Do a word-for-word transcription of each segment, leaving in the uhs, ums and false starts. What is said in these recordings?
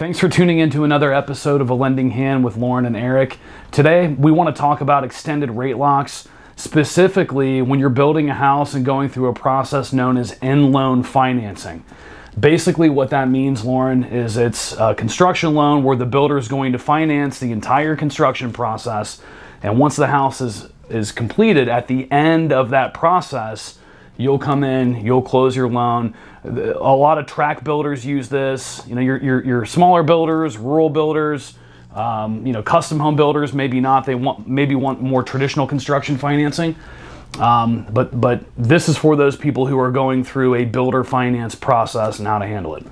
Thanks for tuning in to another episode of A Lending Hand with Lauren and Eric. Today, we want to talk about extended rate locks, specifically when you're building a house and going through a process known as in-loan financing. Basically what that means, Lauren, is it's a construction loan where the builder is going to finance the entire construction process, and once the house is, is completed, at the end of that process, you'll come in, you'll close your loan. A lot of tract builders use this. You know, your, your, your smaller builders, rural builders, um, you know, custom home builders, maybe not. They want maybe want more traditional construction financing. Um, but, but this is for those people who are going through a builder finance process and how to handle it.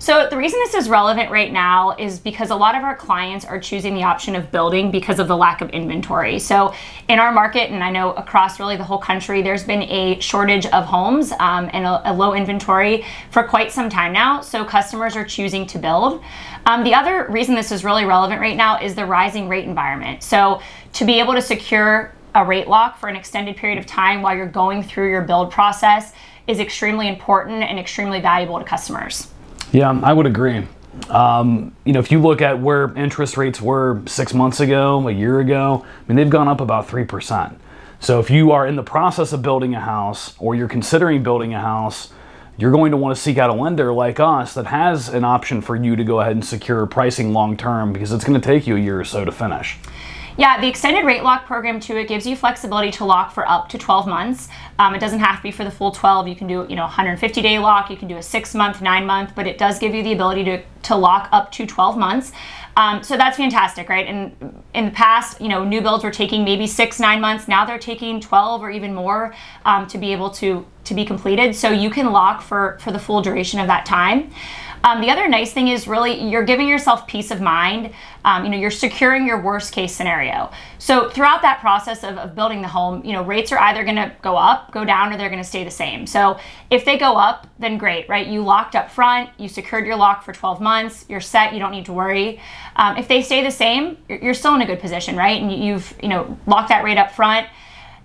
So the reason this is relevant right now is because a lot of our clients are choosing the option of building because of the lack of inventory. So in our market, and I know across really the whole country, there's been a shortage of homes um, and a, a low inventory for quite some time now. So customers are choosing to build. Um, the other reason this is really relevant right now is the rising rate environment. So to be able to secure a rate lock for an extended period of time while you're going through your build process is extremely important and extremely valuable to customers. Yeah, I would agree. Um, you know, if you look at where interest rates were six months ago, a year ago, I mean, they've gone up about three percent. So if you are in the process of building a house or you're considering building a house, you're going to want to seek out a lender like us that has an option for you to go ahead and secure pricing long-term, because it's going to take you a year or so to finish. Yeah, the extended rate lock program too, it gives you flexibility to lock for up to twelve months. Um, it doesn't have to be for the full twelve. You can do, you know, one hundred fifty day lock, you can do a six month, nine month, but it does give you the ability to, to lock up to twelve months. Um, so that's fantastic, right? And in the past, you know, new builds were taking maybe six, nine months. Now they're taking twelve or even more um, to be able to, to be completed. So you can lock for, for the full duration of that time. Um, the other nice thing is really you're giving yourself peace of mind. Um, you know, you're securing your worst case scenario. So throughout that process of, of building the home, you know, rates are either going to go up, go down, or they're going to stay the same. So if they go up, then great, right? You locked up front, you secured your lock for twelve months, you're set, you don't need to worry. Um, if they stay the same, you're, you're still in a good position, right? And you've, you know, locked that rate up front.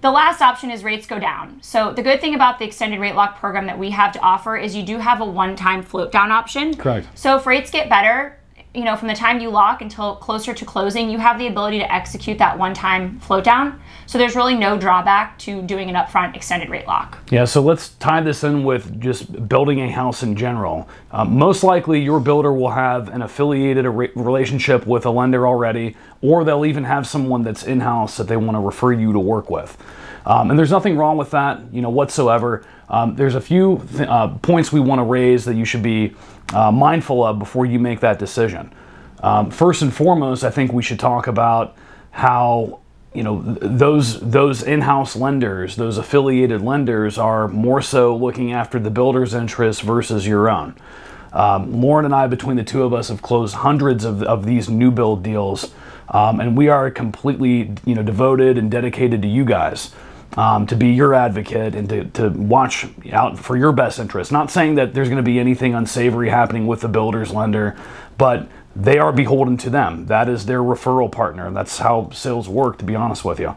The last option is rates go down. So the good thing about the extended rate lock program that we have to offer is you do have a one-time float down option. Correct. So if rates get better, you know, from the time you lock until closer to closing, you have the ability to execute that one-time float down. So there's really no drawback to doing an upfront extended rate lock. Yeah, so let's tie this in with just building a house in general. Uh, most likely your builder will have an affiliated re- relationship with a lender already, or they'll even have someone that's in-house that they want to refer you to work with. Um, and there's nothing wrong with that, you know, whatsoever. Um, there's a few th- uh, points we want to raise that you should be uh, mindful of before you make that decision. Um, first and foremost, I think we should talk about how, you know, th- those those in-house lenders, those affiliated lenders, are more so looking after the builder's interests versus your own. Um, Lauren and I, between the two of us, have closed hundreds of, of these new build deals, um, and we are completely, you know, devoted and dedicated to you guys. Um, to be your advocate and to, to watch out for your best interest. Not saying that there's going to be anything unsavory happening with the builder's lender, but they are beholden to them. That is their referral partner. That's how sales work, to be honest with you.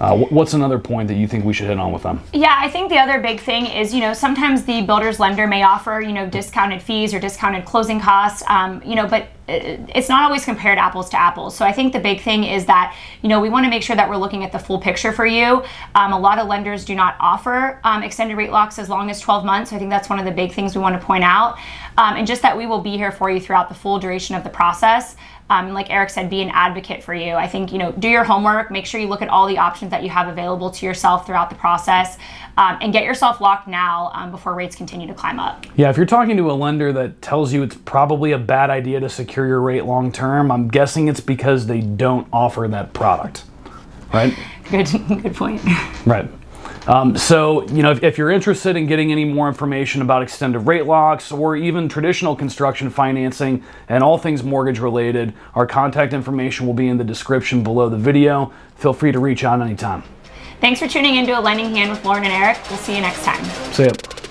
Uh, what's another point that you think we should hit on with them? Yeah, I think the other big thing is, you know, sometimes the builder's lender may offer, you know, discounted fees or discounted closing costs, um, you know, but it's not always compared apples to apples. So I think the big thing is that, you know, we want to make sure that we're looking at the full picture for you. Um, a lot of lenders do not offer um, extended rate locks as long as twelve months. So I think that's one of the big things we want to point out. Um, and just that we will be here for you throughout the full duration of the process. Um, like Eric said, be an advocate for you. I think, you know, do your homework, make sure you look at all the options that you have available to yourself throughout the process, um, and get yourself locked now um, before rates continue to climb up. Yeah, if you're talking to a lender that tells you it's probably a bad idea to secure your rate long term, I'm guessing it's because they don't offer that product, right? Good, good point. Right. Um, so, you know, if, if you're interested in getting any more information about extended rate locks or even traditional construction financing and all things mortgage related, our contact information will be in the description below the video. Feel free to reach out anytime. Thanks for tuning into A Lending Hand with Lauren and Eric. We'll see you next time. See ya.